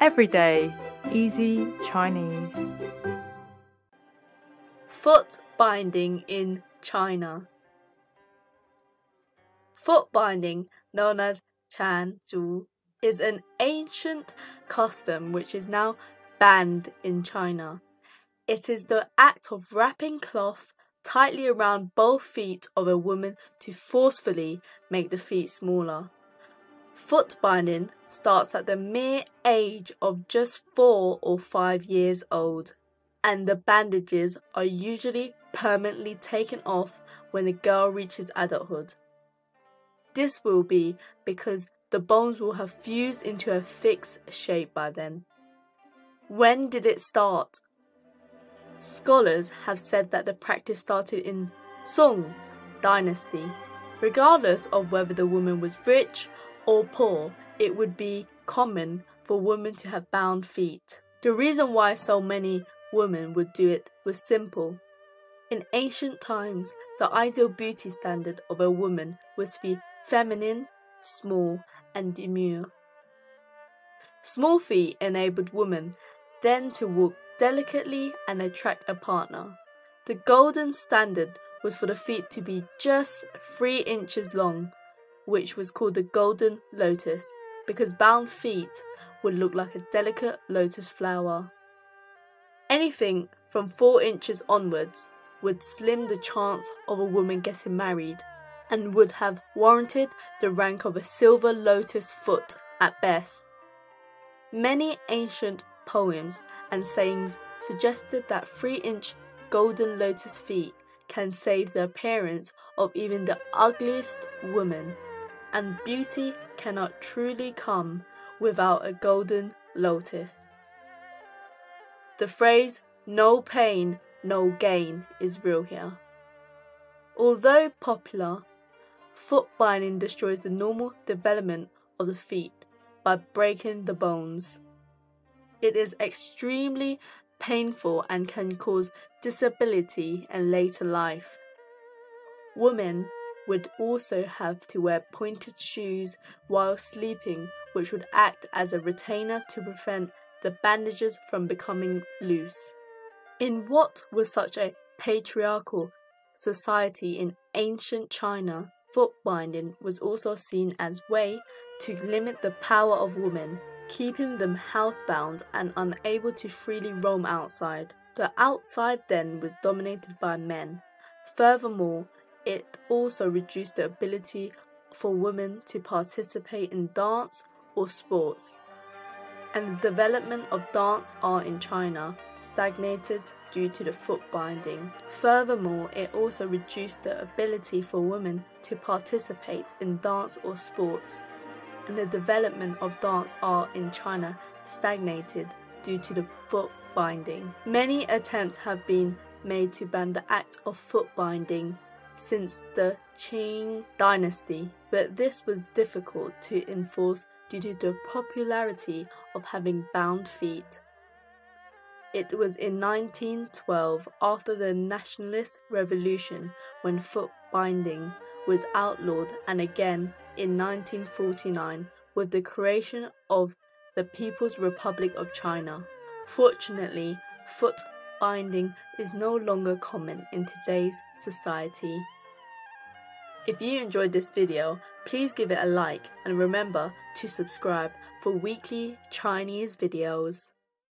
Everyday, easy Chinese. Foot binding in China. Foot binding, known as Chan Zhu, is an ancient custom which is now banned in China. It is the act of wrapping cloth tightly around both feet of a woman to forcefully make the feet smaller. Foot binding starts at the mere age of just 4 or 5 years old, and the bandages are usually permanently taken off when the girl reaches adulthood. This will be because the bones will have fused into a fixed shape by then. When did it start? Scholars have said that the practice started in Song Dynasty. Regardless of whether the woman was rich or poor, it would be common for women to have bound feet. The reason why so many women would do it was simple. In ancient times, the ideal beauty standard of a woman was to be feminine, small, and demure. Small feet enabled women then to walk delicately and attract a partner. The golden standard was for the feet to be just 3 inches long, which was called the golden lotus, because bound feet would look like a delicate lotus flower. Anything from 4 inches onwards would slim the chance of a woman getting married and would have warranted the rank of a silver lotus foot at best. Many ancient poems and sayings suggested that 3-inch golden lotus feet can save the appearance of even the ugliest woman, and beauty cannot truly come without a golden lotus. The phrase, "no pain, no gain," is real here. Although popular, foot binding destroys the normal development of the feet by breaking the bones. It is extremely painful and can cause disability in later life. Women would also have to wear pointed shoes while sleeping, which would act as a retainer to prevent the bandages from becoming loose. In what was such a patriarchal society in ancient China, foot binding was also seen as a way to limit the power of women, keeping them housebound and unable to freely roam outside. The outside then was dominated by men. Furthermore, it also reduced the ability for women to participate in dance or sports, and the development of dance art in China stagnated due to the foot binding. Furthermore, it also reduced the ability for women to participate in dance or sports, and the development of dance art in China stagnated due to the foot binding. Many attempts have been made to ban the act of foot binding since the Qing Dynasty, but this was difficult to enforce due to the popularity of having bound feet. It was in 1912, after the nationalist revolution, when foot binding was outlawed, and again in 1949 with the creation of the People's Republic of China. Fortunately, foot binding is no longer common in today's society. If you enjoyed this video, please give it a like and remember to subscribe for weekly Chinese videos.